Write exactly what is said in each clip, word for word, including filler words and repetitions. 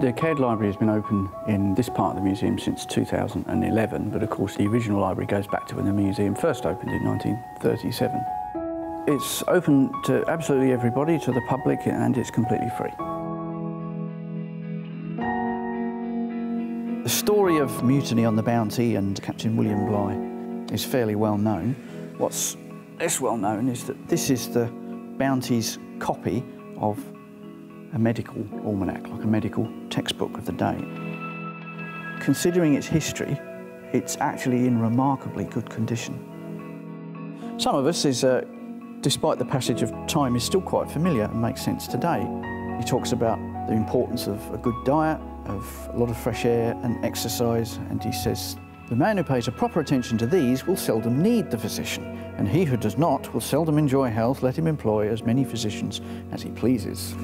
The Caird Library has been open in this part of the museum since two thousand eleven, but of course the original library goes back to when the museum first opened in nineteen thirty-seven. It's open to absolutely everybody, to the public, and it's completely free. The story of Mutiny on the Bounty and Captain William Bligh is fairly well known. What's less well known is that this is the Bounty's copy of a medical almanac, like a medical textbook of the day. Considering its history, it's actually in remarkably good condition. Some of us, is, uh, despite the passage of time, is still quite familiar and makes sense today. He talks about the importance of a good diet, of a lot of fresh air and exercise, and he says, "The man who pays a proper attention to these will seldom need the physician, and he who does not will seldom enjoy health. Let him employ as many physicians as he pleases."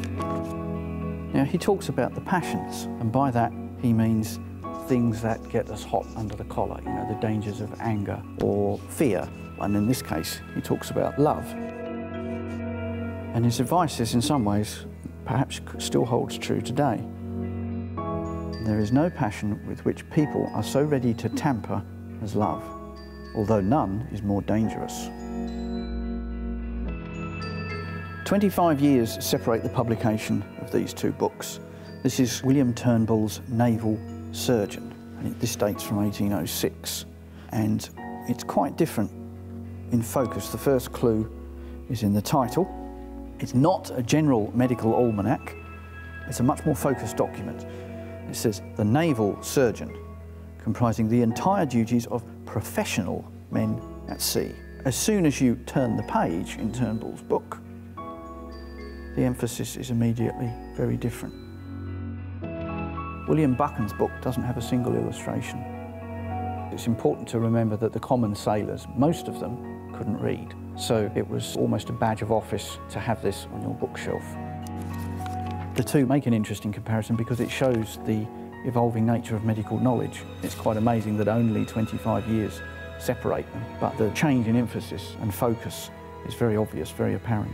Now, he talks about the passions, and by that he means things that get us hot under the collar, you know, the dangers of anger or fear, and in this case he talks about love. And his advice is in some ways perhaps still holds true today. There is no passion with which people are so ready to tamper as love, although none is more dangerous. twenty-five years separate the publication of these two books. This is William Turnbull's Naval Surgeon, and this dates from eighteen oh six, and it's quite different in focus. The first clue is in the title. It's not a general medical almanac, it's a much more focused document. It says, "The Naval Surgeon, comprising the entire duties of professional men at sea." As soon as you turn the page in Turnbull's book, the emphasis is immediately very different. William Buchan's book doesn't have a single illustration. It's important to remember that the common sailors, most of them, couldn't read. So it was almost a badge of office to have this on your bookshelf. The two make an interesting comparison because it shows the evolving nature of medical knowledge. It's quite amazing that only twenty-five years separate them, but the change in emphasis and focus is very obvious, very apparent.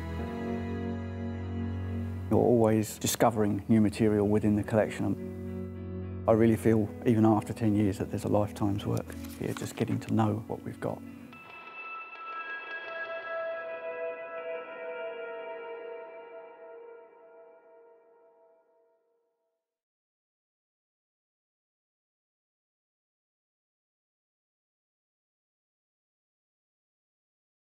You're always discovering new material within the collection. I really feel, even after ten years, that there's a lifetime's work here, just getting to know what we've got.